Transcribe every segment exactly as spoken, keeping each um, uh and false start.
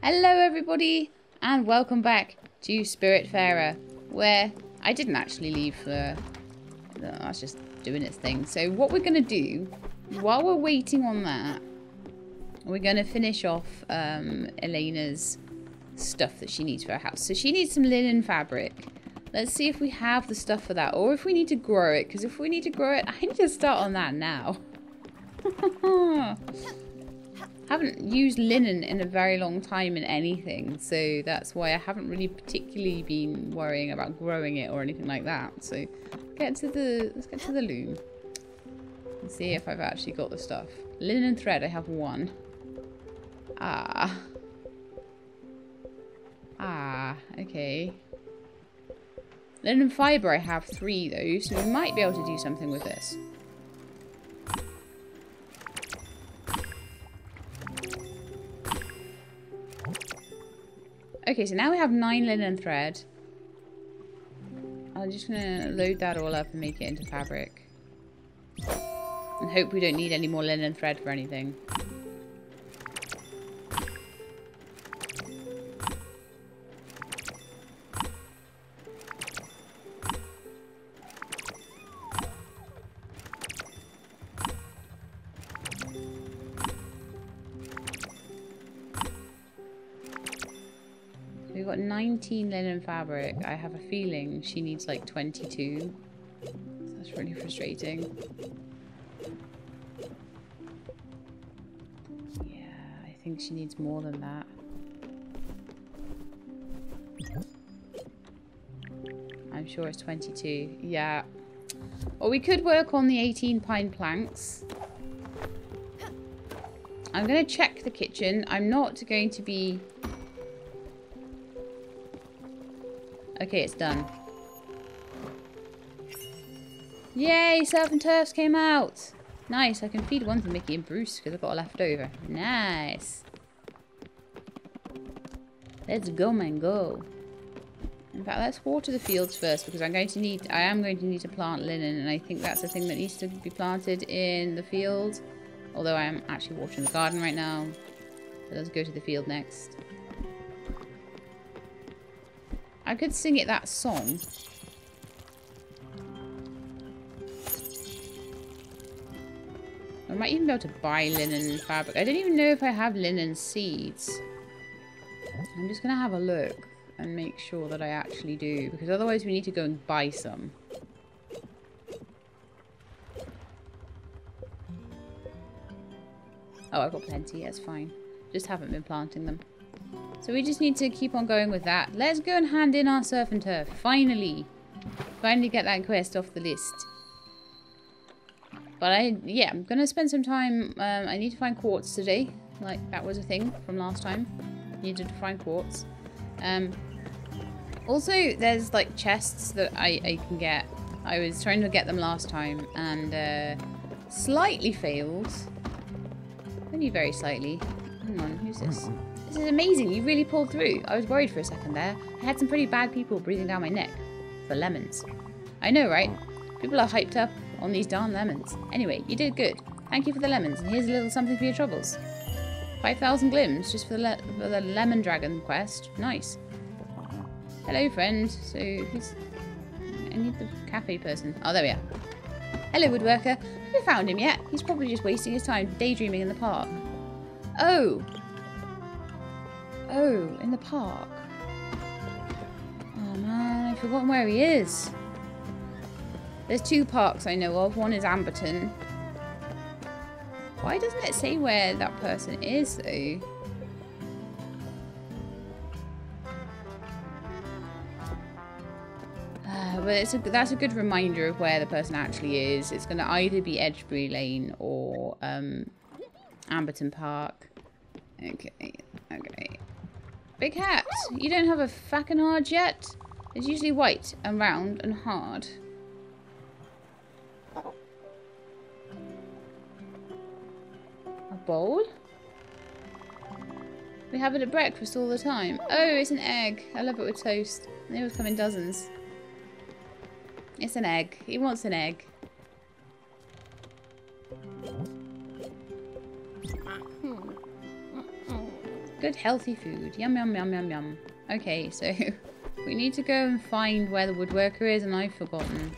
Hello everybody, and welcome back to Spiritfarer, where I didn't actually leave for... I was just doing its thing. So what we're going to do, while we're waiting on that, we're going to finish off um, Elena's stuff that she needs for her house. So she needs some linen fabric. Let's see if we have the stuff for that, or if we need to grow it, because if we need to grow it, I need to start on that now. Haven't used linen in a very long time in anything, so that's why I haven't really particularly been worrying about growing it or anything like that. So get to the let's get to the loom and see if I've actually got the stuff. Linen thread, I have one. Ah. Ah, okay. Linen fibre, I have three though, so we might be able to do something with this. Okay, so now we have nine linen thread. I'm just gonna load that all up and make it into fabric. And hope we don't need any more linen thread for anything. nineteen linen fabric. I have a feeling she needs like twenty-two. That's really frustrating. Yeah, I think she needs more than that. I'm sure it's twenty-two. Yeah. Well, we could work on the eighteen pine planks. I'm going to check the kitchen. I'm not going to be... Okay, it's done. Yay, Surf and Turfs came out. Nice, I can feed one to Mickey and Bruce because I've got a leftover. Nice. Let's go, man, go. In fact, let's water the fields first because I'm going to need, I am going to need to plant linen, and I think that's a thing that needs to be planted in the field. Although I am actually watering the garden right now. So let's go to the field next. I could sing it that song. I might even be able to buy linen fabric. I don't even know if I have linen seeds. I'm just going to have a look and make sure that I actually do, because otherwise we need to go and buy some. Oh, I've got plenty. That's fine. Just haven't been planting them. So we just need to keep on going with that. Let's go and hand in our Surf and Turf. Finally. Finally get that quest off the list. But I, yeah, I'm going to spend some time. Um, I need to find quartz today. Like, that was a thing from last time. Needed to find quartz. Um, also, there's like chests that I, I can get. I was trying to get them last time and uh, slightly failed. Only very slightly. Hang on, who's this? This is amazing, you really pulled through. I was worried for a second there. I had some pretty bad people breathing down my neck. For lemons. I know, right? People are hyped up on these darn lemons. Anyway, you did good. Thank you for the lemons, and here's a little something for your troubles. five thousand glims, just for the, le for the lemon dragon quest. Nice. Hello, friend. So, who's... I need the cafe person. Oh, there we are. Hello, woodworker. Have you found him yet? He's probably just wasting his time daydreaming in the park. Oh! Oh, in the park. Oh man, I've forgotten where he is. There's two parks I know of. One is Ambertown. Why doesn't it say where that person is, though? Uh, but it's a, that's a good reminder of where the person actually is. It's going to either be Edgeborough Lane or um, Ambertown Park. Okay, okay. Big hat! You don't have a fucking hard yet? It's usually white and round and hard. A bowl? We have it at breakfast all the time. Oh, it's an egg. I love it with toast. They always come in dozens. It's an egg. He wants an egg. Good healthy food. Yum, yum, yum, yum, yum. Okay, so we need to go and find where the woodworker is, and I've forgotten.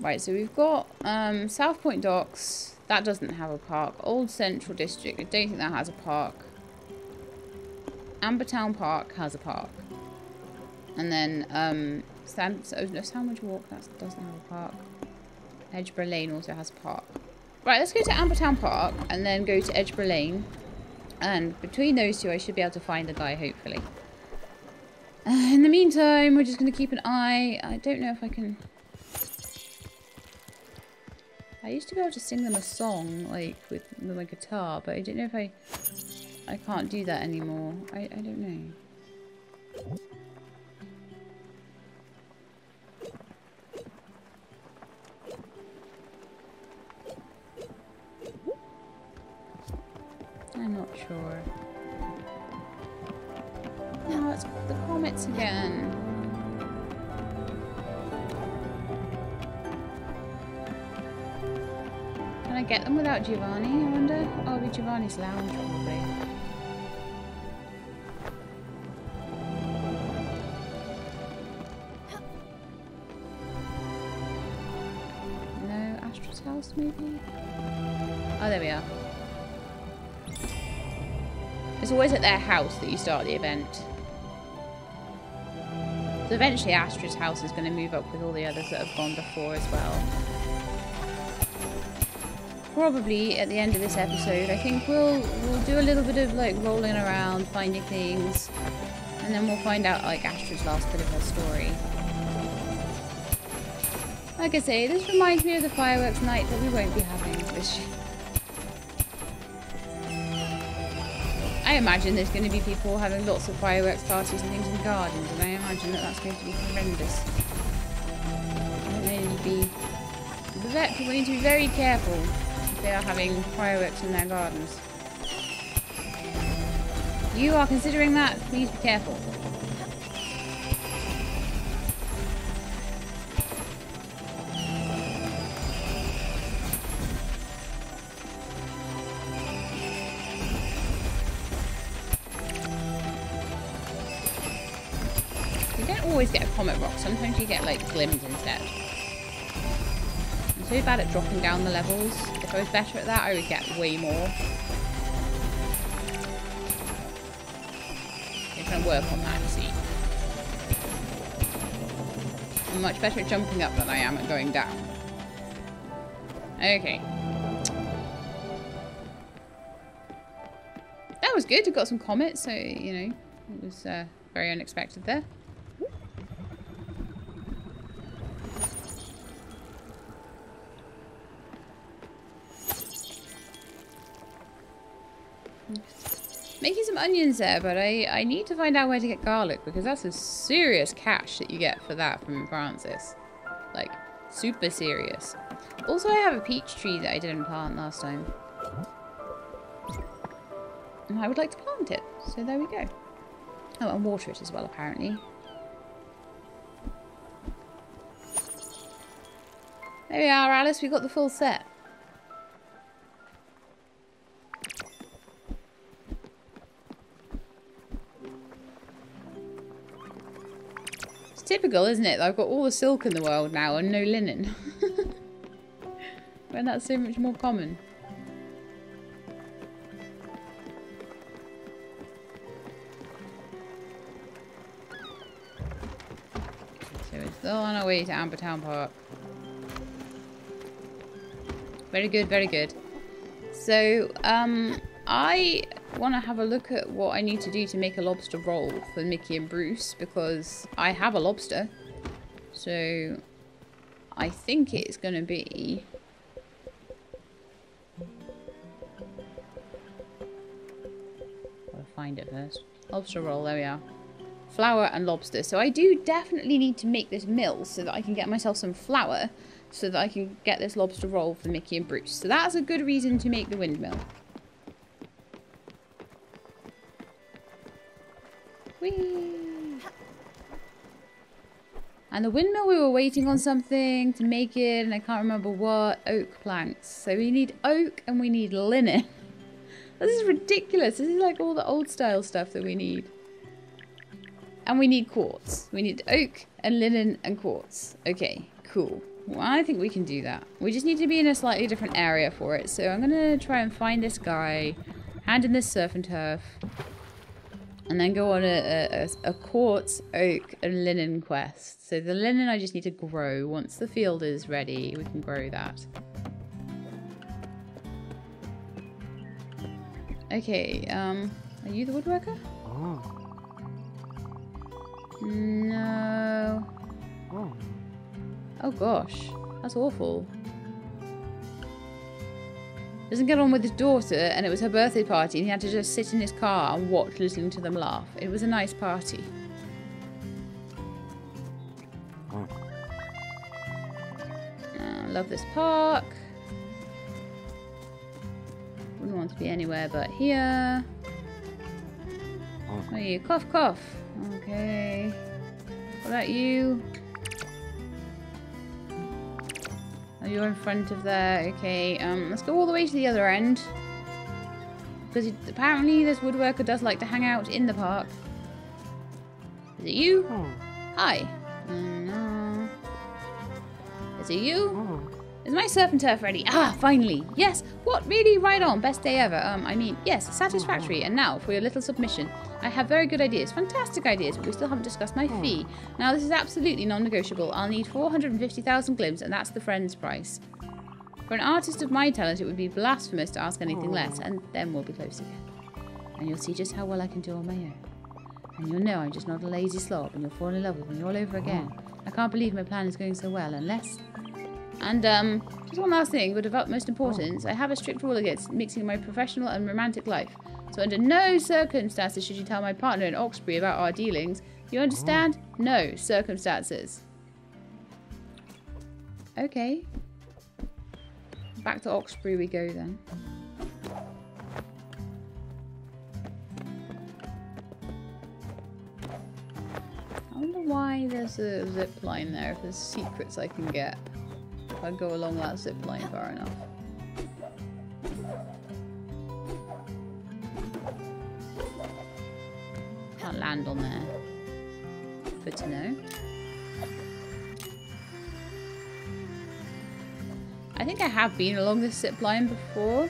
Right, so we've got um, South Point Docks. That doesn't have a park. Old Central District. I don't think that has a park. Ambertown Park has a park. And then um, San, oh, Sandwich Walk, that doesn't have a park. Edgeborough Lane also has a park. Right, let's go to Ambertown Park and then go to Edgeborough Lane. And between those two, I should be able to find the guy, hopefully. Uh, in the meantime, we're just going to keep an eye. I don't know if I can... I used to be able to sing them a song, like, with, with my guitar, but I don't know if I... I can't do that anymore. I, I don't know. I'm not sure. Now it's the comets again. Can I get them without Giovanni, I wonder? Oh, it'll be Giovanni's lounge, probably. No, Astrid's house, maybe? Oh, there we are. It's always at their house that you start the event. So eventually Astrid's house is going to move up with all the others that have gone before as well. Probably at the end of this episode, I think we'll we'll do a little bit of like rolling around, finding things, and then we'll find out like Astrid's last bit of her story. Like I say, this reminds me of the fireworks night that we won't be having this year. I imagine there's going to be people having lots of fireworks parties and things in gardens, and I imagine that that's going to be horrendous. They need to be, the vet people need to be very careful if they are having fireworks in their gardens. You are considering that, please be careful. Always get a comet rock, sometimes you get like glims instead. I'm so bad at dropping down the levels. If I was better at that, I would get way more. I'm trying to work on that, you see. I'm much better at jumping up than I am at going down. Okay. That was good, I got some comets, so you know, it was uh, very unexpected there. Making some onions there, but I, I need to find out where to get garlic, because that's a serious cash that you get for that from Francis. Like, super serious. Also, I have a peach tree that I didn't plant last time. And I would like to plant it, so there we go. Oh, and water it as well, apparently. There we are, Alice, we got the full set. Typical, isn't it? I've got all the silk in the world now and no linen. When that's so much more common. So we're still on our way to Ambertown Park. Very good, very good. So, um, I want to have a look at what I need to do to make a lobster roll for Mickey and Bruce, because I have a lobster, so I think it's going to be I'll find it first. Lobster roll, there we are. Flour and lobster. So I do definitely need to make this mill so that I can get myself some flour so that I can get this lobster roll for Mickey and Bruce. So that's a good reason to make the windmill. And the windmill, we were waiting on something to make it, and I can't remember what. Oak planks. So we need oak and we need linen. This is ridiculous. This is like all the old style stuff that we need. And we need quartz. We need oak and linen and quartz. Okay, cool. Well, I think we can do that. We just need to be in a slightly different area for it. So I'm going to try and find this guy, hand in this surf and turf, and then go on a, a, a quartz, oak, and linen quest. So the linen I just need to grow. Once the field is ready, we can grow that. Okay, um, are you the woodworker? Oh. No. Oh. Oh gosh, that's awful. Doesn't get on with his daughter, and it was her birthday party, and he had to just sit in his car and watch, listening to them laugh. It was a nice party. Oh. I love this park. Wouldn't want to be anywhere but here. Oh. Where are you? Cough, cough. Okay. What about you? Oh, you're in front of there. Okay. Um, let's go all the way to the other end. Because apparently this woodworker does like to hang out in the park. Is it you? Oh. Hi. No. Is it you? Oh. Is my surf and turf ready? Ah, finally. Yes. What? Really? Right on. Best day ever. Um, I mean, yes. Satisfactory. And now for your little submission. I have very good ideas. Fantastic ideas, but we still haven't discussed my fee. Now, this is absolutely non-negotiable. I'll need four hundred fifty thousand glimps, and that's the friend's price. For an artist of my talent, it would be blasphemous to ask anything less, and then we'll be close again. And you'll see just how well I can do on my own. And you'll know I'm just not a lazy slob, and you'll fall in love with me all over again. I can't believe my plan is going so well, unless... And um, just one last thing, but of most importance, I have a strict rule against mixing my professional and romantic life. So under no circumstances should you tell my partner in Oxbury about our dealings. You understand? No circumstances. Okay. Back to Oxbury we go then. I wonder why there's a zip line there, if there's secrets I can get. If I go along that zip line far enough. Can't land on there. Good to know. I think I have been along this zip line before.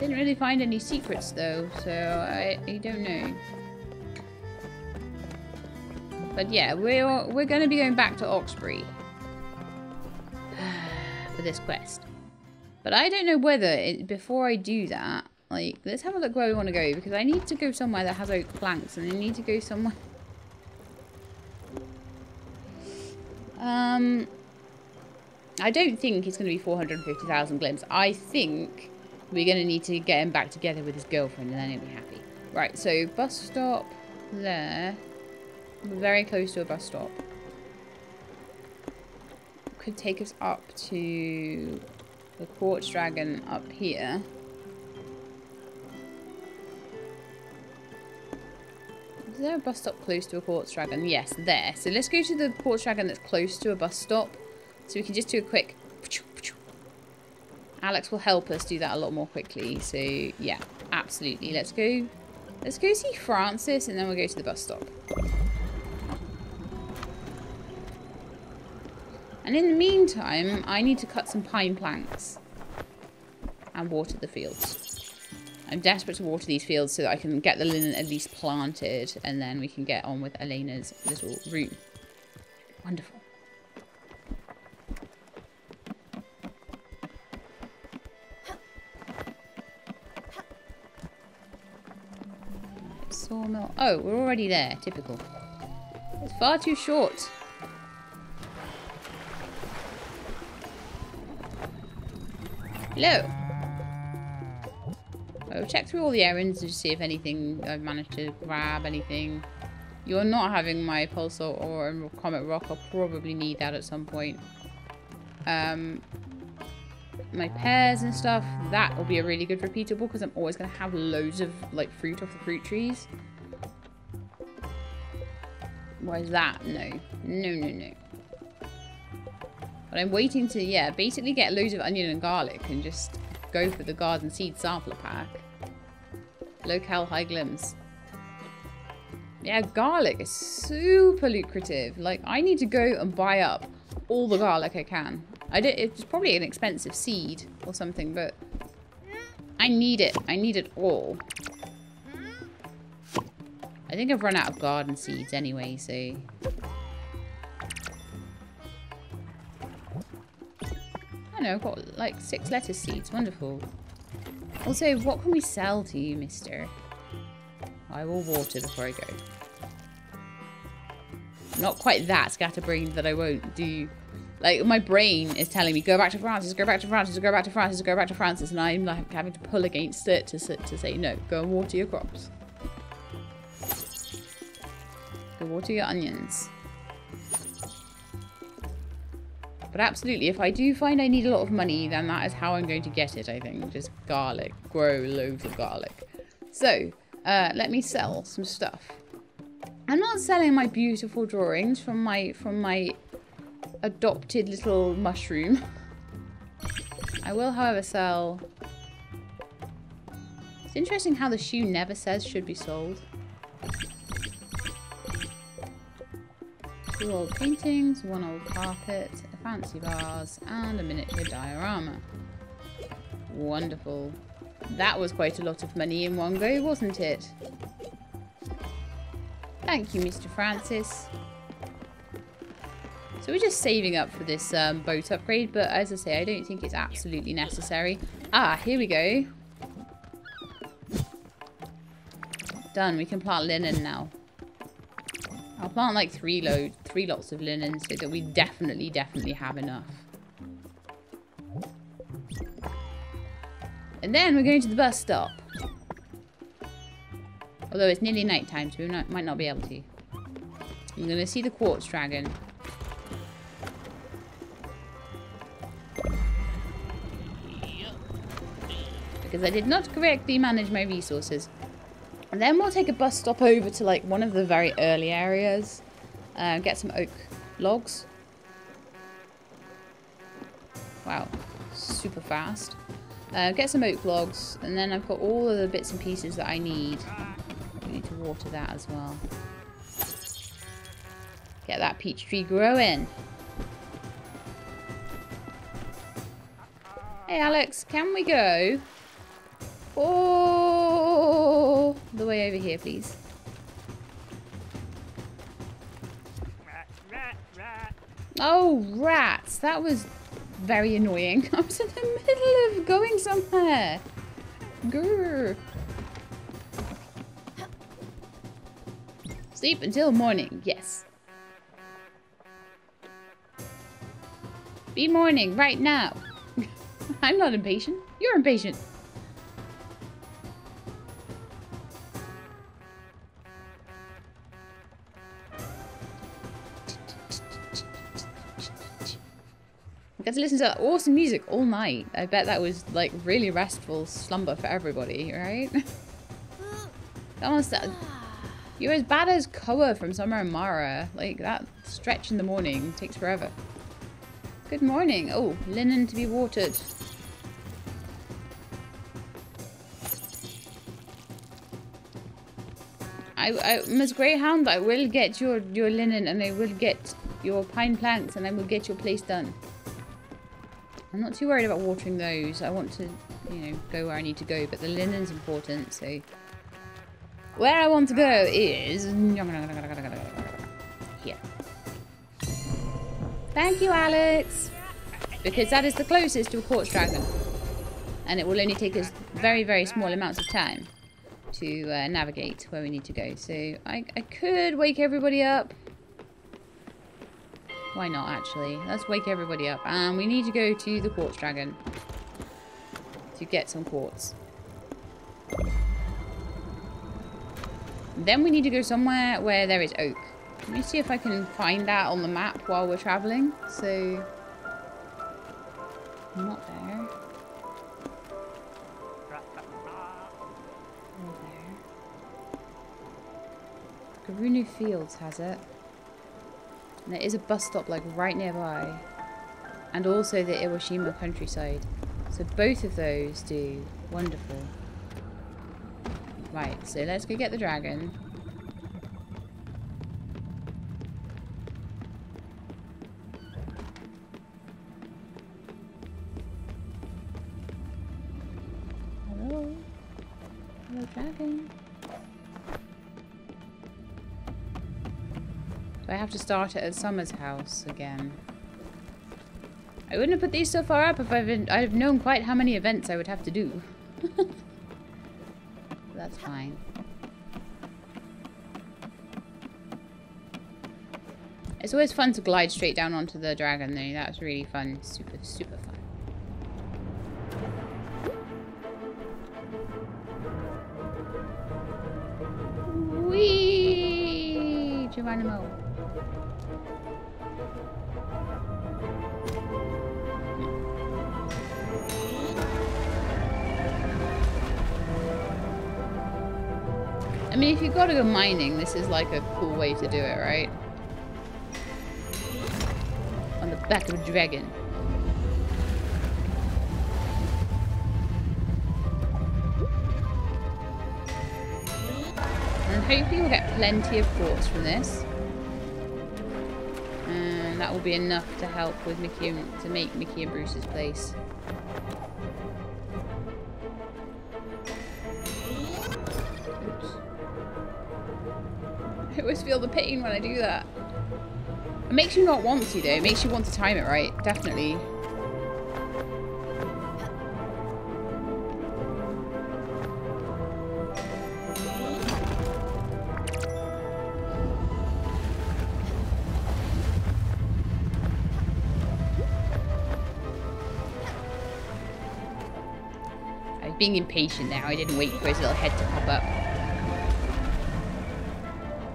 Didn't really find any secrets though, so I, I don't know. But yeah, we're we're going to be going back to Oxbury for this quest. But I don't know whether it, before I do that, like let's have a look where we want to go, because I need to go somewhere that has oak planks, and I need to go somewhere. Um, I don't think it's going to be four hundred fifty thousand glimps. I think. We're going to need to get him back together with his girlfriend, and then he'll be happy. Right, so bus stop there. We're very close to a bus stop. Could take us up to the quartz dragon up here. Is there a bus stop close to a quartz dragon? Yes, there. So let's go to the quartz dragon that's close to a bus stop. So we can just do a quick... Alex will help us do that a lot more quickly, so yeah, absolutely. Let's go, let's go see Francis, and then we'll go to the bus stop. And in the meantime, I need to cut some pine planks and water the fields. I'm desperate to water these fields so that I can get the linen at least planted, and then we can get on with Elena's little room. Wonderful. Sawmill. Oh, we're already there. Typical. It's far too short. Hello. I'll check through all the errands and just see if anything I've managed to grab anything. You're not having my pulsar or comet rock. I'll probably need that at some point. Um, my pears and stuff, that will be a really good repeatable, because I'm always going to have loads of like fruit off the fruit trees. Why is that? No. No, no, no. But I'm waiting to, yeah, basically get loads of onion and garlic and just go for the garden seed sampler pack. Low-cal high glims. Yeah, garlic is super lucrative. Like, I need to go and buy up all the garlic I can. I did, it's probably an expensive seed or something, but I need it. I need it all. I think I've run out of garden seeds anyway, so... I know, I've got like six lettuce seeds. Wonderful. Also, what can we sell to you, mister? I will water before I go. Not quite that scatterbrained that I won't do. Like, my brain is telling me, go back to Francis, go back to Francis, go back to Francis, go back to Francis. And I'm like having to pull against it to, to say, no, go and water your crops. Go water your onions. But absolutely, if I do find I need a lot of money, then that is how I'm going to get it, I think. Just garlic. Grow loads of garlic. So, uh, let me sell some stuff. I'm not selling my beautiful drawings from my, from my adopted little mushroom. I will, however, sell... It's interesting how the shoe never says should be sold. Two old paintings, one old carpet, fancy bars, and a miniature diorama. Wonderful. That was quite a lot of money in one go, wasn't it? Thank you, Mister Francis. So we're just saving up for this um, boat upgrade, but as I say, I don't think it's absolutely necessary. Ah, here we go. Done, we can plant linen now. I'll plant like three load, three lots of linen so that we definitely, definitely have enough. And then we're going to the bus stop. Although it's nearly night time, so we not, might not be able to. I'm going to see the quartz dragon. Because I did not correctly manage my resources. And then we'll take a bus stop over to, like, one of the very early areas. Uh, get some oak logs. Wow. Super fast. Uh, get some oak logs. And then I've got all of the bits and pieces that I need. We need to water that as well. Get that peach tree growing. Hey, Alex. Can we go? Oh, the way over here, please. Rat, rat, rat. Oh, rats. That was very annoying. I was in the middle of going somewhere. Grr. Sleep until morning. Yes. Be morning right now. I'm not impatient. You're impatient. To listen to that awesome music all night. I bet that was like really restful slumber for everybody, right? That one's that. You're as bad as Koa from Summer in Mara. Like that stretch in the morning takes forever. Good morning. Oh, linen to be watered. I, I Miss Greyhound, I will get your your linen and I will get your pine plants and I will get your place done. I'm not too worried about watering those. I want to, you know, go where I need to go, but the linen's important, so... Where I want to go is... here. Thank you, Alex! Because that is the closest to a quartz dragon. And it will only take us very, very small amounts of time to uh, navigate where we need to go. So I, I could wake everybody up. Why not, actually? Let's wake everybody up. And we need to go to the quartz dragon to get some quartz. Then we need to go somewhere where there is oak. Let me see if I can find that on the map while we're traveling. So, not there. Not there. Garunu Fields has it. And there is a bus stop like right nearby. And also the Iwashima countryside. So both of those do wonderful. Right, so let's go get the dragon. Hello? Hello, dragon. Do I have to start it at Summer's house again? I wouldn't have put these so far up if I've been, I'd have known quite how many events I would have to do. That's fine. It's always fun to glide straight down onto the dragon though. That's really fun. Super, super fun. Whee! Geronimo. I mean, if you've got to go mining, this is like a cool way to do it, right? On the back of a dragon. And hopefully we'll get plenty of quartz from this. And that will be enough to help with Mickey and, to make Mickey and Bruce's place. I always feel the pain when I do that. It makes you not want to though. It makes you want to time it right. Definitely. I was being impatient now. I didn't wait for his little head to pop up.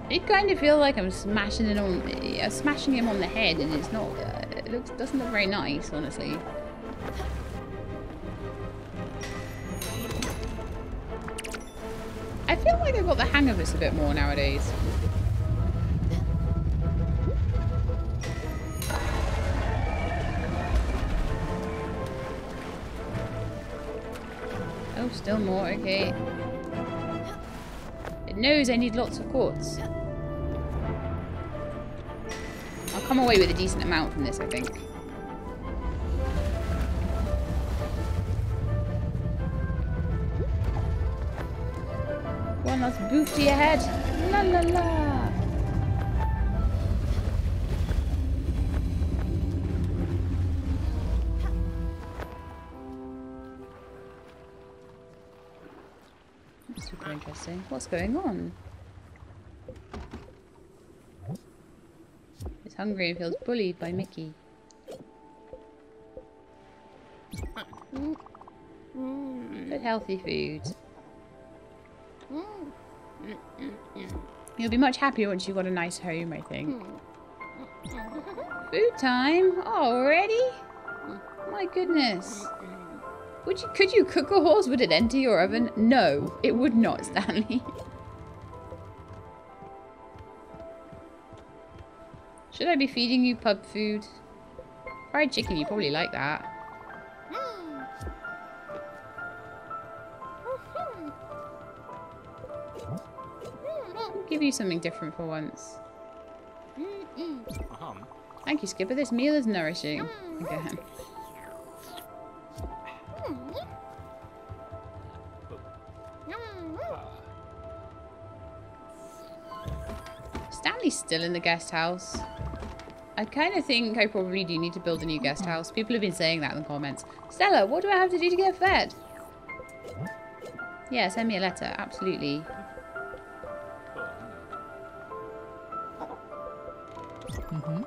I kind of feel like I'm smashing it on, uh, smashing him on the head, and it's not. Uh, it looks, doesn't look very nice, honestly. I feel like I've got the hang of this a bit more nowadays. Oh, still more. Okay. It knows I need lots of quartz. I'll come away with a decent amount from this, I think. One last boof to your head. La la la. That's super interesting. What's going on? Hungry and feels bullied by Mickey. Mm. Mm. But healthy food. Mm. Mm. Mm. You'll be much happier once you've got a nice home, I think. Mm. Food time? Already? My goodness. Would you, could you cook a horse? Would it enter your oven? No, it would not, Stanley. Should I be feeding you pub food? Fried chicken, you probably like that. I'll give you something different for once. Thank you, Skipper. This meal is nourishing. Again. Stanley's still in the guest house. I kind of think I probably do need to build a new guest house. People have been saying that in the comments. Stella, what do I have to do to get fed? Yeah, send me a letter. Absolutely. Mm-hmm.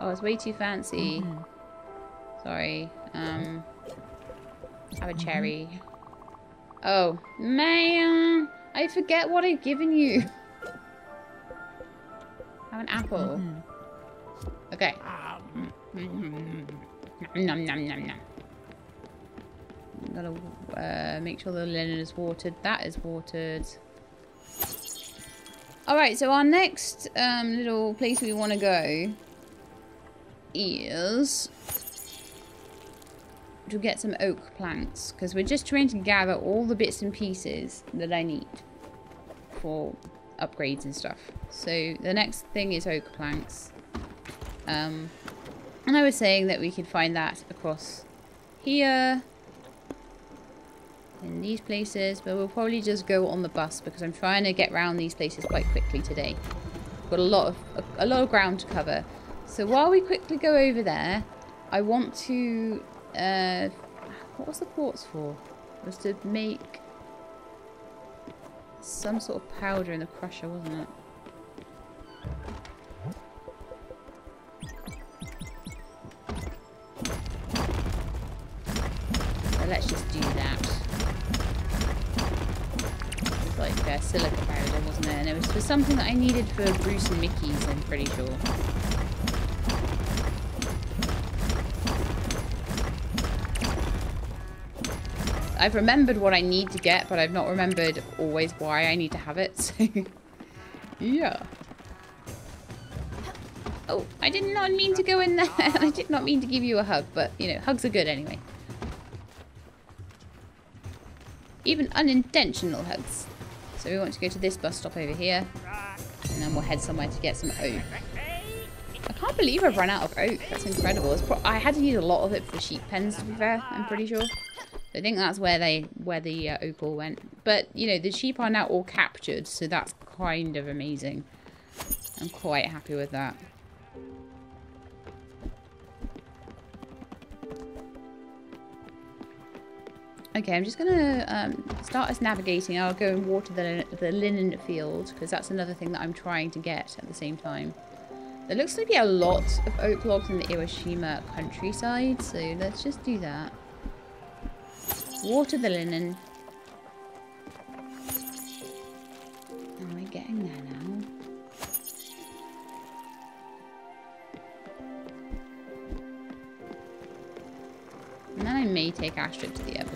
Oh, it's way too fancy. Mm-hmm. Sorry. Um, have a cherry. Oh, man. I forget what I've given you. An apple. Okay. Nom nom nom nom. Gotta uh, make sure the linen is watered. That is watered. Alright, so our next um, little place we want to go is to get some oak planks, because we're just trying to gather all the bits and pieces that I need for upgrades and stuff. So the next thing is oak planks. Um, and I was saying that we could find that across here, in these places, but we'll probably just go on the bus because I'm trying to get round these places quite quickly today. Got a lot of a, a lot of ground to cover. So while we quickly go over there, I want to uh, what was the quartz for? It was to make some sort of powder in the crusher, wasn't it? So let's just do that. Like uh, silica powder, wasn't it? And it was for something that I needed for Bruce and Mickey's, I'm pretty sure. I've remembered what I need to get, but I've not remembered always why I need to have it, so... yeah. Oh, I did not mean to go in there, and I did not mean to give you a hug, but, you know, hugs are good anyway. Even unintentional hugs. So we want to go to this bus stop over here, and then we'll head somewhere to get some oak. I can't believe I've run out of oak. That's incredible. It's pro I had to use a lot of it for sheep pens, to be fair. I'm pretty sure. I think that's where they where the uh, oak all went. But you know, the sheep are now all captured, so that's kind of amazing. I'm quite happy with that. Okay, I'm just gonna um, start us navigating. I'll go and water the, the linen field, because that's another thing that I'm trying to get at the same time. There looks to be a lot of oak logs in the Iwashima countryside, so let's just do that. Water the linen. And we're getting there now. And then I may take Astrid to the Everdoor.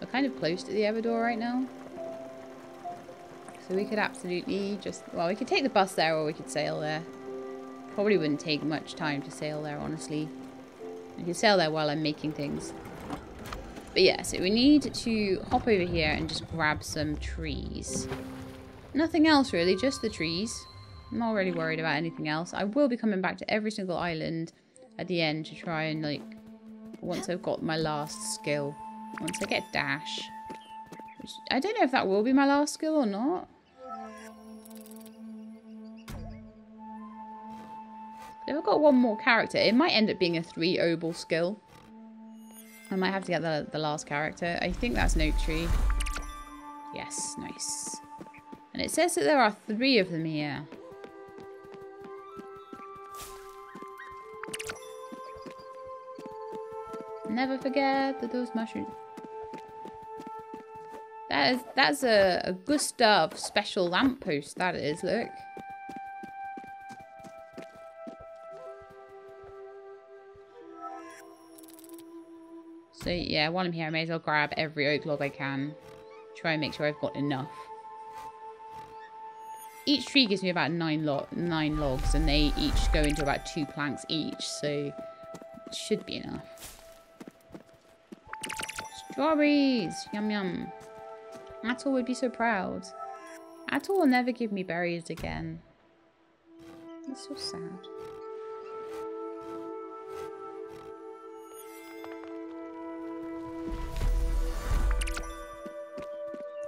We're kind of close to the Everdoor right now. So we could absolutely just... Well, we could take the bus there or we could sail there. Probably wouldn't take much time to sail there, honestly. I could sail there while I'm making things. But yeah, so we need to hop over here and just grab some trees. Nothing else really, just the trees. I'm not really worried about anything else. I will be coming back to every single island at the end to try and, like, once I've got my last skill, once I get dash, which I don't know if that will be my last skill or not. But if I've got one more character, it might end up being a three obel skill. I might have to get the, the last character. I think that's Noctree. Yes, nice. And it says that there are three of them here. Never forget that those mushrooms. That is, that's a, a Gustav special lamppost, that is, look. So yeah, while I'm here I may as well grab every oak log I can. Try and make sure I've got enough. Each tree gives me about nine, lo nine logs, and they each go into about two planks each, so it should be enough. Strawberries! Yum yum. Atul would be so proud. Atul will never give me berries again. That's so sad.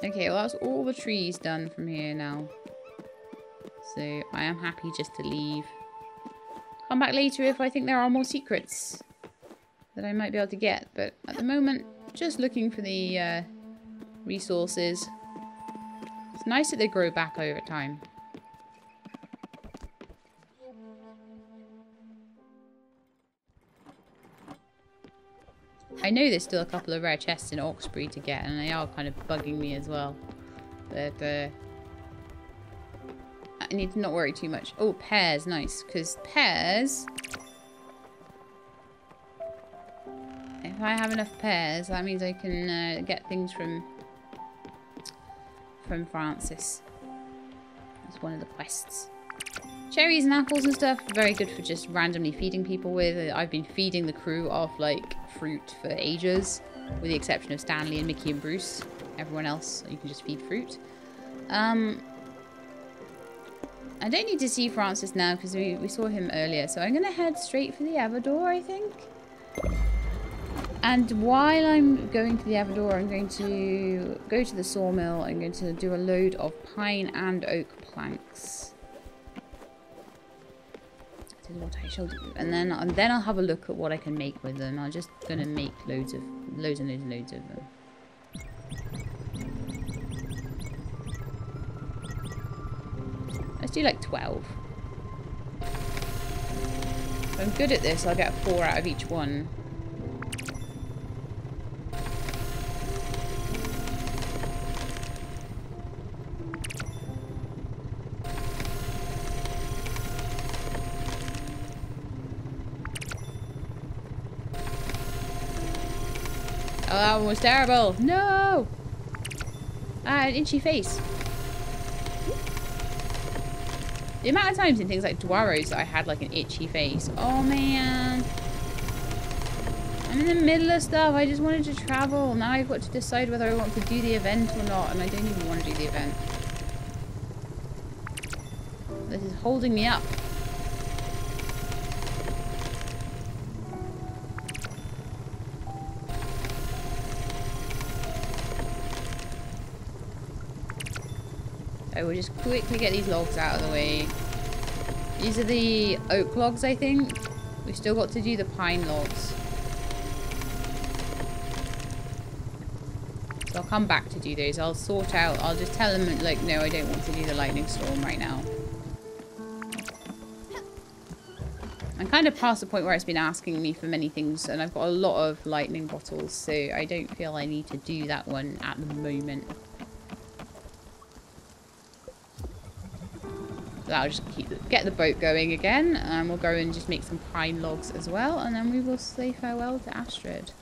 Okay, well that's all the trees done from here now. So I am happy just to leave. Come back later if I think there are more secrets that I might be able to get, but at the moment just looking for the uh, resources. It's nice that they grow back over time. I know there's still a couple of rare chests in Oxbury to get, and they are kind of bugging me as well. But uh, I need to not worry too much. Oh, pears, nice, because pears... If I have enough pears, that means I can uh, get things from from Francis. That's one of the quests. Cherries and apples and stuff, very good for just randomly feeding people with. I've been feeding the crew off, like, fruit for ages, with the exception of Stanley and Mickey and Bruce. Everyone else, you can just feed fruit. Um, I don't need to see Francis now, because we, we saw him earlier, so I'm going to head straight for the Everdoor, I think. And while I'm going to the Everdoor, I'm going to go to the sawmill. I'm going to do a load of pine and oak planks. That is what I shall do. And then, and then I'll have a look at what I can make with them. I'm just going to make loads of, loads and loads and loads of them. Let's do like twelve. If I'm good at this, I'll get four out of each one. Oh, that one was terrible. No! Ah, an itchy face. The amount of times in things like Dwaros that I had like an itchy face. Oh man. I'm in the middle of stuff. I just wanted to travel. Now I've got to decide whether I want to do the event or not. And I don't even want to do the event. This is holding me up. We'll just quickly get these logs out of the way. These are the oak logs, I think. We've still got to do the pine logs. So I'll come back to do those. I'll sort out, I'll just tell them, like, no, I don't want to do the lightning storm right now. I'm kind of past the point where it's been asking me for many things, and I've got a lot of lightning bottles, so I don't feel I need to do that one at the moment. That'll just keep, get the boat going again, and we'll go and just make some pine logs as well, and then we will say farewell to Astrid.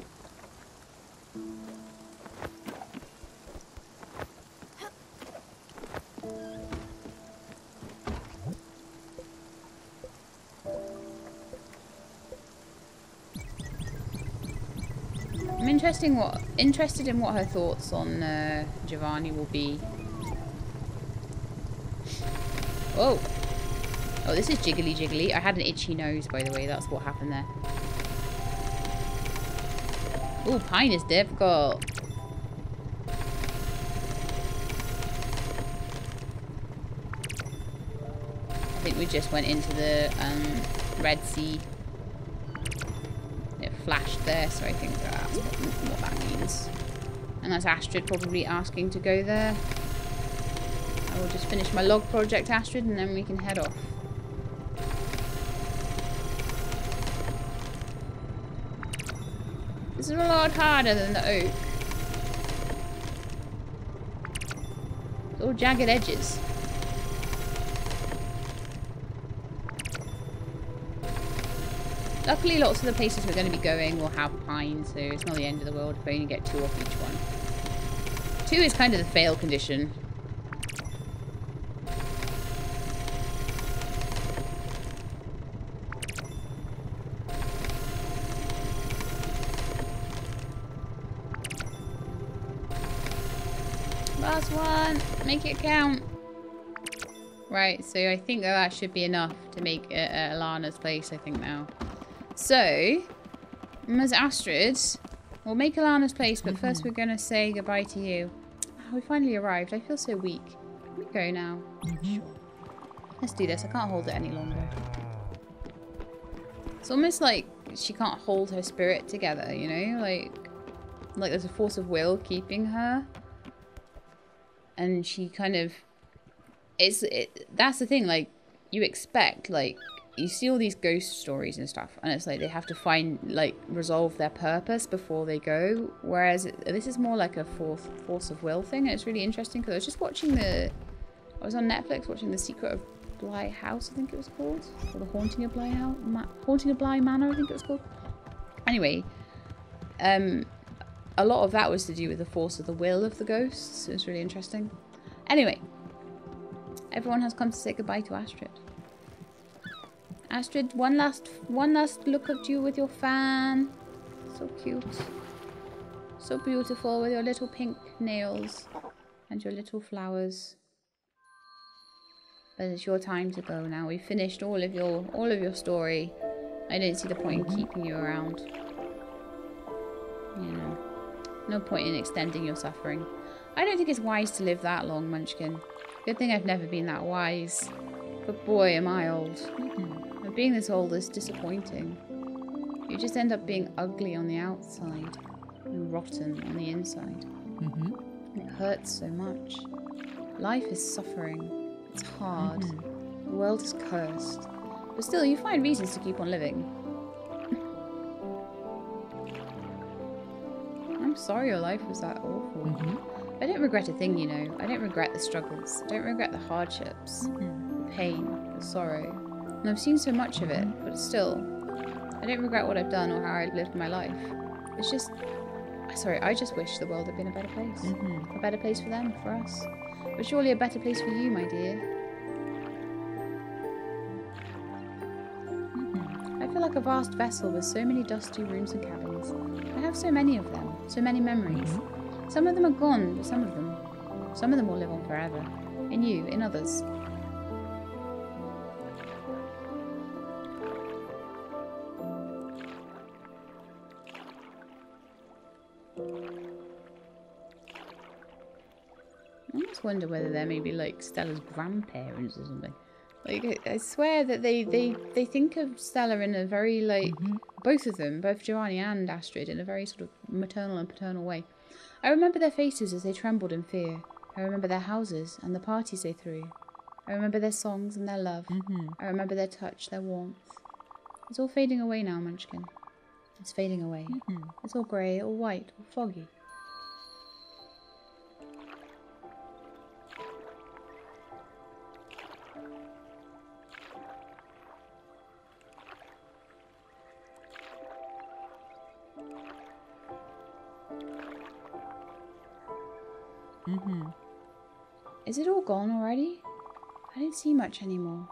I'm interesting what, interested in what her thoughts on uh, Giovanni will be. Oh. Oh, this is jiggly jiggly. I had an itchy nose, by the way. That's what happened there. Oh, pine is difficult. I think we just went into the um, Red Sea. It flashed there, so I think that's what, what that means. And that's Astrid probably asking to go there. I will just finish my log project, Astrid, and then we can head off. This is a lot harder than the oak. It's all jagged edges. Luckily, lots of the places we're going to be going will have pine, so it's not the end of the world if I only get two off each one. Two is kind of the fail condition. Make it count. Right, so I think that, that should be enough to make it uh, Alana's place, I think, now. So, Miz Astrid, we'll make Alana's place, but mm-hmm. first we're going to say goodbye to you. Oh, we finally arrived. I feel so weak. Can we go now? Mm-hmm. Sure. Let's do this. I can't hold it any longer. It's almost like she can't hold her spirit together, you know? Like, like there's a force of will keeping her. And she kind of, it's, it, that's the thing, like, you expect, like, you see all these ghost stories and stuff, and it's like they have to find, like, resolve their purpose before they go, whereas it, this is more like a force, force of will thing, and it's really interesting, because I was just watching the, I was on Netflix watching The Secret of Bly House, I think it was called, or The Haunting of Bly House, Ma Haunting of Bly Manor, I think it was called. Anyway, um... a lot of that was to do with the force of the will of the ghosts. It was really interesting. Anyway, everyone has come to say goodbye to Astrid. Astrid, one last one last look at you with your fan. So cute. So beautiful with your little pink nails and your little flowers. But it's your time to go now. We've finished all of your all of your story. I don't see the point in keeping you around. You know, no point in extending your suffering. I don't think it's wise to live that long, Munchkin. Good thing I've never been that wise. But boy, am I old. Mm-hmm. And being this old is disappointing. You just end up being ugly on the outside and rotten on the inside. Mm-hmm. And it hurts so much. Life is suffering. It's hard. Mm-hmm. The world is cursed. But still, you find reasons to keep on living. I'm sorry your life was that awful. Mm-hmm. I don't regret a thing, you know. I don't regret the struggles. I don't regret the hardships. Mm-hmm. The pain. The sorrow. And I've seen so much of it. But still, I don't regret what I've done or how I've lived my life. It's just... Sorry, I just wish the world had been a better place. Mm-hmm. A better place for them, for us. But surely a better place for you, my dear. I feel like a vast vessel with so many dusty rooms and cabins. I have so many of them, so many memories. Mm-hmm. Some of them are gone, but some of them, some of them will live on forever. In you, in others. I almost wonder whether they're maybe like Stella's grandparents or something. Like, I swear that they, they, they think of Stella in a very, like, mm-hmm. both of them, both Giovanni and Astrid, in a very sort of maternal and paternal way. I remember their faces as they trembled in fear. I remember their houses and the parties they threw. I remember their songs and their love. Mm-hmm. I remember their touch, their warmth. It's all fading away now, Munchkin. It's fading away. Mm-hmm. It's all grey, all white, all foggy. Is it all gone already? I don't see much anymore.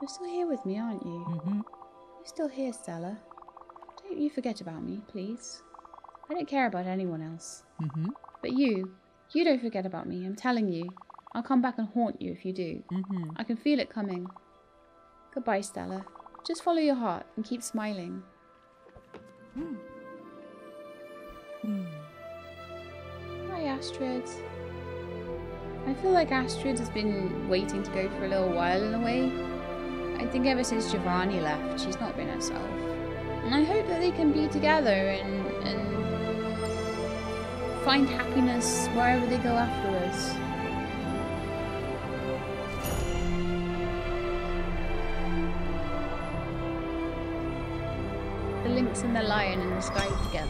You're still here with me, aren't you? Mm-hmm. You're still here, Stella. Don't you forget about me, please. I don't care about anyone else. Mm-hmm. But you, you don't forget about me, I'm telling you. I'll come back and haunt you if you do. Mm-hmm. I can feel it coming. Goodbye, Stella. Just follow your heart and keep smiling. Mm. Mm. Hi, Astrid. I feel like Astrid has been waiting to go for a little while in a way. I think ever since Giovanni left, she's not been herself. And I hope that they can be together and, and find happiness wherever they go afterwards. The lynx and the lion in the sky together.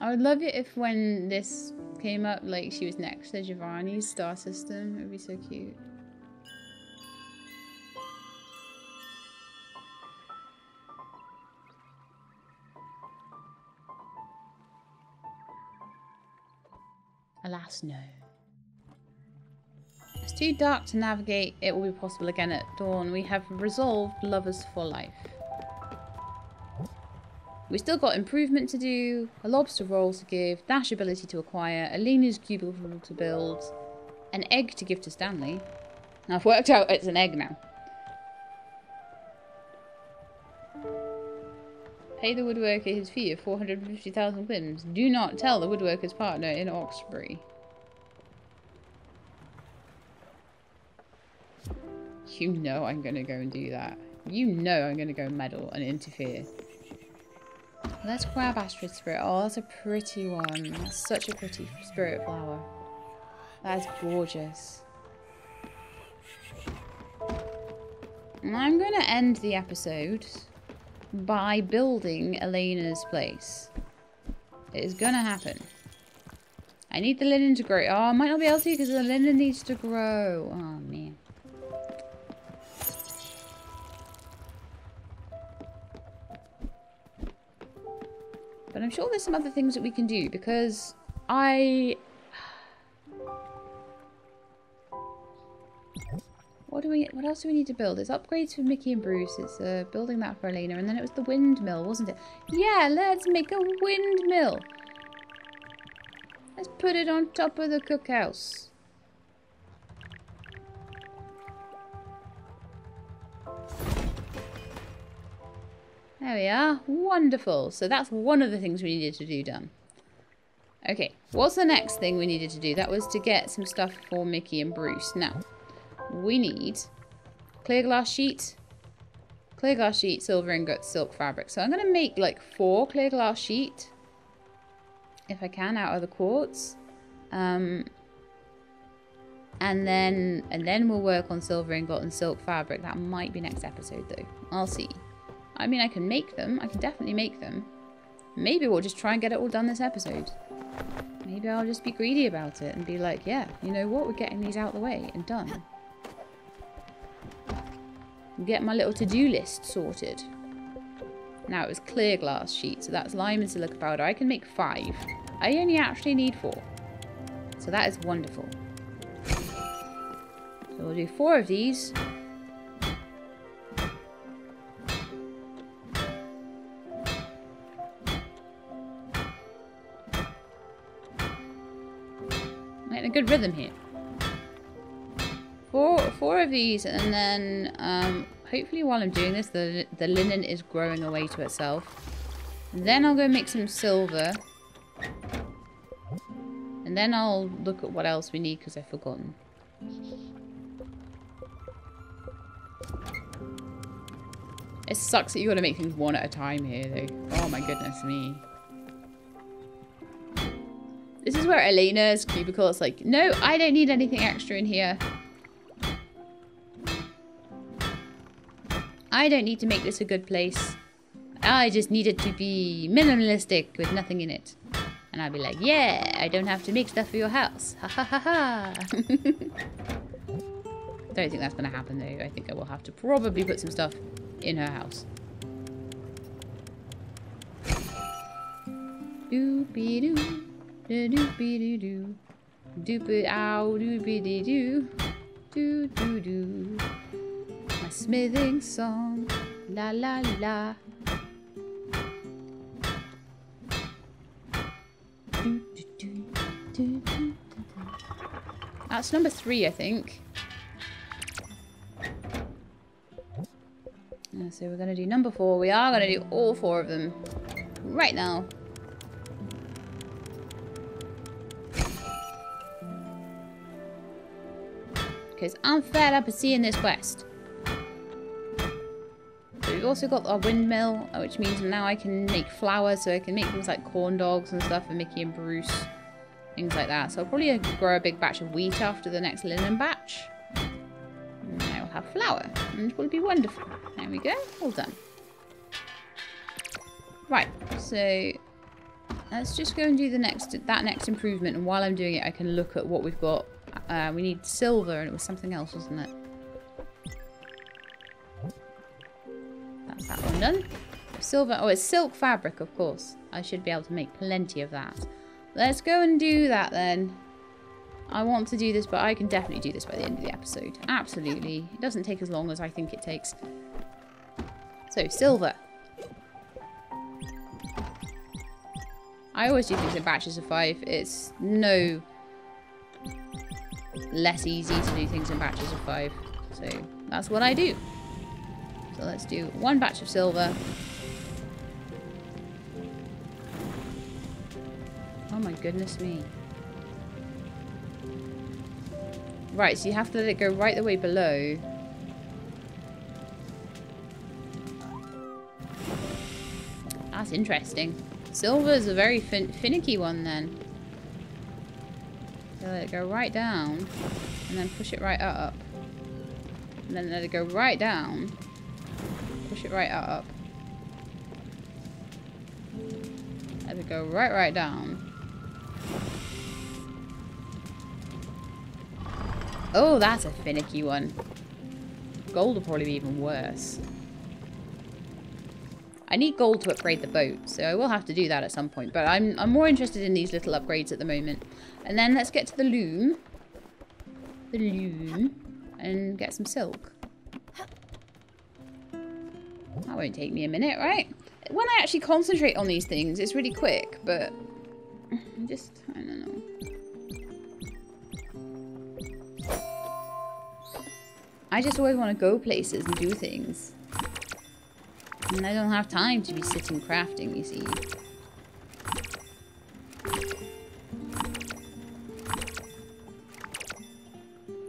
I would love it if when this came up, like, she was next to Giovanni's star system. It would be so cute. Alas, no. It's too dark to navigate. It will be possible again at dawn. We have resolved lovers for life. We still got improvement to do, a lobster roll to give, dash ability to acquire, Elena's cubicle to build, an egg to give to Stanley. Now I've worked out it's an egg now. Pay the woodworker his fee of four hundred fifty thousand glims. Do not tell the woodworker's partner in Oxbury. You know I'm going to go and do that. You know I'm going to go meddle and interfere. Let's grab Astrid's spirit. Oh, that's a pretty one. That's such a pretty spirit flower. That is gorgeous. And I'm going to end the episode by building Elena's place. It is going to happen. I need the linen to grow. Oh, I might not be able to because the linen needs to grow. Oh, man. But I'm sure there's some other things that we can do because I... What do we? What else do we need to build? It's upgrades for Mickey and Bruce. It's uh, building that for Elena. And then it was the windmill, wasn't it? Yeah, let's make a windmill. Let's put it on top of the cookhouse. There we are. Wonderful. So that's one of the things we needed to do done. Okay, what's the next thing we needed to do? That was to get some stuff for Mickey and Bruce. Now, we need clear glass sheet, clear glass sheet, silver ingot, silk fabric. So I'm going to make like four clear glass sheet, if I can, out of the quartz. Um, and then and then we'll work on silver ingot and silk fabric. That might be next episode though. I'll see. I mean, I can make them. I can definitely make them. Maybe we'll just try and get it all done this episode. Maybe I'll just be greedy about it and be like, yeah, you know what? We're getting these out of the way and done. Get my little to-do list sorted. Now, it was clear glass sheet, so that's lime and silica powder. I can make five. I only actually need four. So that is wonderful. So we'll do four of these. Good rhythm here. Four, four of these, and then um, hopefully while I'm doing this, the the linen is growing away to itself. And then I'll go make some silver, and then I'll look at what else we need because I've forgotten. It sucks that you got to make things one at a time here, though. Oh my goodness me. This is where Elena's cubicle is like, no, I don't need anything extra in here. I don't need to make this a good place. I just need it to be minimalistic with nothing in it. And I'll be like, yeah, I don't have to make stuff for your house. Ha ha ha ha. Don't think that's going to happen though. I think I will have to probably put some stuff in her house. Doopy doo. Do-do-be-do-do. Doop-it-ow, doop-be-dee-doo. Do-do-do. My smithing song. La-la-la. Do-do-do-do-do-do-do. That's number three, I think. Yeah, so we're going to do number four. We are going to do all four of them. Right now. Because I'm fed up of seeing this quest. So we've also got our windmill, which means now I can make flowers, so I can make things like corn dogs and stuff for Mickey and Bruce, things like that. So I'll probably grow a big batch of wheat after the next linen batch. And I will have flour, and it will be wonderful. There we go, all done. Right, so let's just go and do the next that next improvement, and while I'm doing it, I can look at what we've got. Uh, we need silver, and it was something else, wasn't it? That's that one done. Silver. Oh, it's silk fabric, of course. I should be able to make plenty of that. Let's go and do that, then. I want to do this, but I can definitely do this by the end of the episode. Absolutely. It doesn't take as long as I think it takes. So, silver. I always do things in batches of five. It's no... less easy to do things in batches of five, so that's what I do. So let's do one batch of silver. Oh my goodness me. Right, so you have to let it go right the way below. That's interesting. Silver is a very fin finicky one then. Let it go right down, and then push it right up. And then let it go right down, push it right up. Let it go right, right down. Oh, that's a finicky one. Gold will probably be even worse. I need gold to upgrade the boat, so I will have to do that at some point. But I'm, I'm more interested in these little upgrades at the moment. And then let's get to the loom. The loom. And get some silk. That won't take me a minute, right? When I actually concentrate on these things, it's really quick, but... I just... I don't know. I just always want to go places and do things. And I don't have time to be sitting crafting, you see. So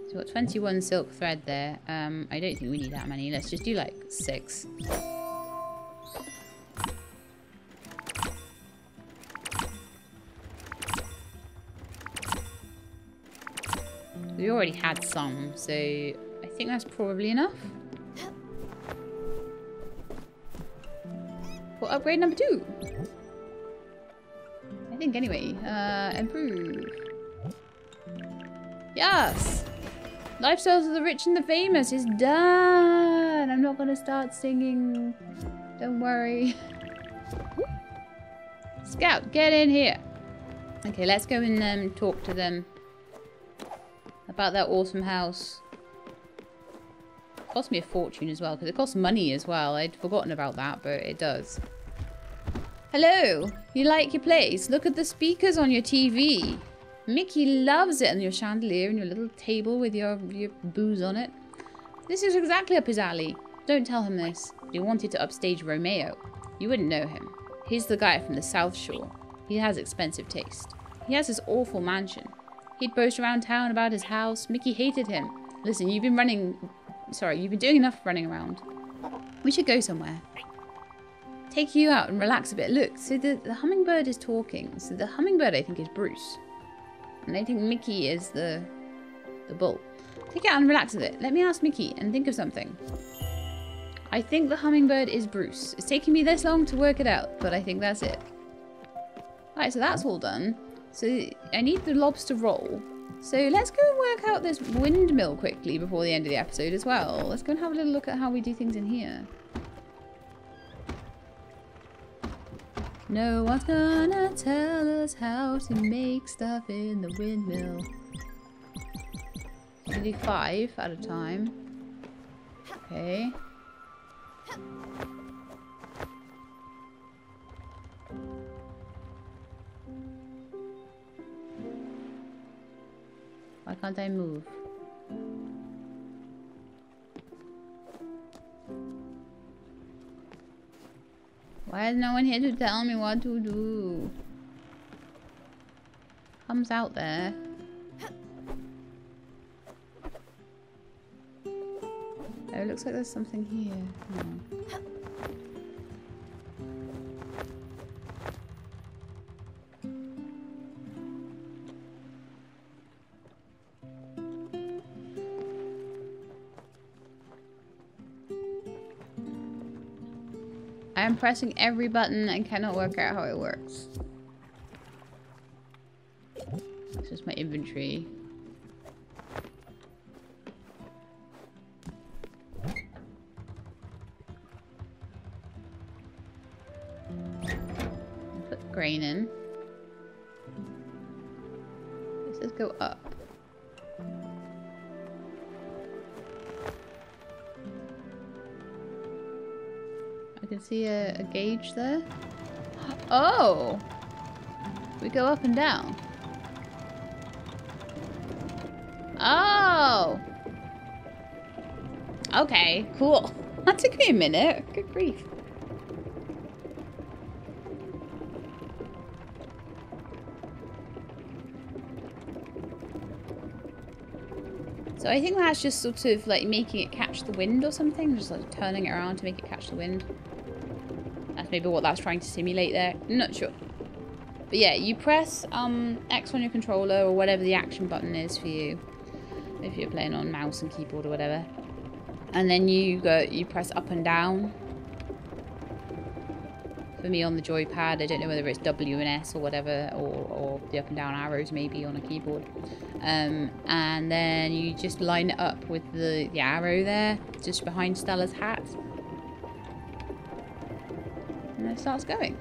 we've got twenty-one silk thread there. Um, I don't think we need that many. Let's just do like six. We already had some, so I think that's probably enough. For upgrade number two. I think anyway. Uh, improve. Yes! Lifestyles of the rich and the famous is done! I'm not gonna start singing. Don't worry. Scout, get in here! Okay, let's go and um, talk to them. About that awesome house. It cost me a fortune as well, because it costs money as well. I'd forgotten about that, but it does. Hello! You like your place? Look at the speakers on your T V. Mickey loves it, and your chandelier and your little table with your, your booze on it. This is exactly up his alley. Don't tell him this. You wanted to upstage Romeo. You wouldn't know him. He's the guy from the South Shore. He has expensive taste. He has his awful mansion. He'd boast around town about his house. Mickey hated him. Listen, you've been running... Sorry, you've been doing enough running around. We should go somewhere. Take you out and relax a bit. Look, so the, the hummingbird is talking. So the hummingbird, I think, is Bruce. And I think Mickey is the, the bull. Take it out and relax a bit. Let me ask Mickey and think of something. I think the hummingbird is Bruce. It's taking me this long to work it out, but I think that's it. Alright, so that's all done. So I need the lobster roll. So let's go and work out this windmill quickly before the end of the episode as well. Let's go and have a little look at how we do things in here. No one's gonna tell us how to make stuff in the windmill. We do five at a time. Okay. Why can't I move? Why is no one here to tell me what to do? Comes out there. Oh, it looks like there's something here. Oh. I'm pressing every button and cannot work out how it works. This is my inventory. Put grain in. Let's just go up. See a, a gauge there? Oh! We go up and down. Oh! Okay, cool. That took me a minute. Good grief. So I think that's just sort of like making it catch the wind or something. Just like turning it around to make it catch the wind. Maybe what that's trying to simulate there. I'm not sure. But yeah, you press um, X on your controller or whatever the action button is for you. If you're playing on mouse and keyboard or whatever. And then you go, you press up and down. For me on the joypad, I don't know whether it's W and S or whatever. Or, or the up and down arrows maybe on a keyboard. Um, and then you just line it up with the, the arrow there. Just behind Stella's hat. and then starts going.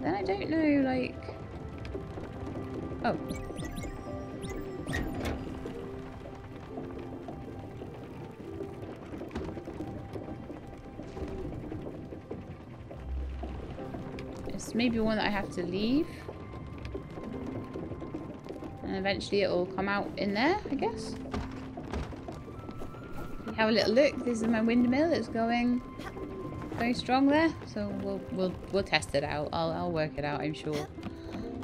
Then I don't know, like... Oh. It's maybe one that I have to leave. And eventually it'll come out in there, I guess. Have a little look. This is my windmill. It's going very strong there, so we'll we'll we'll test it out. I'll I'll work it out, I'm sure.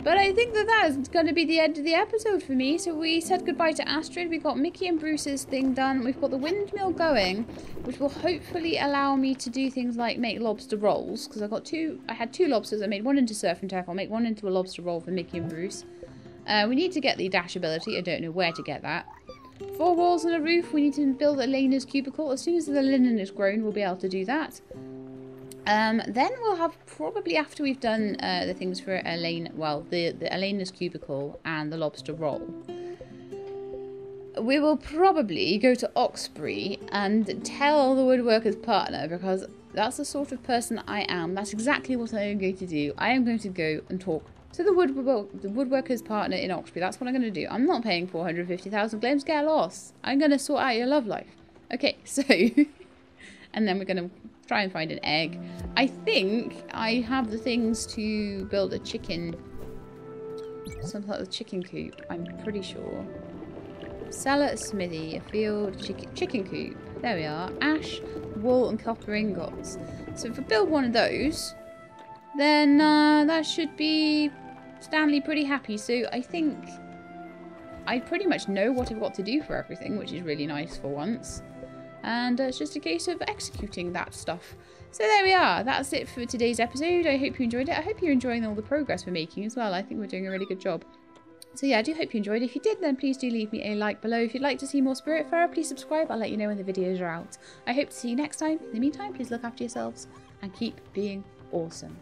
But I think that that's going to be the end of the episode for me. So we said goodbye to Astrid. We got Mickey and Bruce's thing done. We've got the windmill going, which will hopefully allow me to do things like make lobster rolls, because I got two. I had two lobsters. I made one into surf and turf. I'll make one into a lobster roll for Mickey and Bruce. Uh, we need to get the dash ability. I don't know where to get that. Four walls and a roof. We need to build Elena's cubicle. As soon as the linen is grown, we'll be able to do that. Um, then we'll have, probably after we've done uh, the things for Elena, well, the, the Elena's cubicle and the lobster roll, we will probably go to Oxbury and tell the woodworker's partner, because that's the sort of person I am. That's exactly what I am going to do. I am going to go and talk to the, wood, the woodworker's partner in Oxbury. That's what I'm going to do. I'm not paying four hundred fifty thousand claims. Get lost. I'm going to sort out your love life. Okay, so... and then we're going to try and find an egg. I think I have the things to build a chicken, some sort of chicken coop, I'm pretty sure. Cellar, smithy, a field, chicken, chicken coop. There we are. Ash, wool and copper ingots. So if I build one of those, then uh, that should be Stanley pretty happy. So I think I pretty much know what I've got to do for everything, which is really nice for once. And uh, it's just a case of executing that stuff. So there we are. That's it for today's episode. I hope you enjoyed it. I hope you're enjoying all the progress we're making as well. I think we're doing a really good job. So yeah, I do hope you enjoyed. If you did, then please do leave me a like below. If you'd like to see more Spiritfarer, please subscribe. I'll let you know when the videos are out. I hope to see you next time. In the meantime, please look after yourselves and keep being awesome.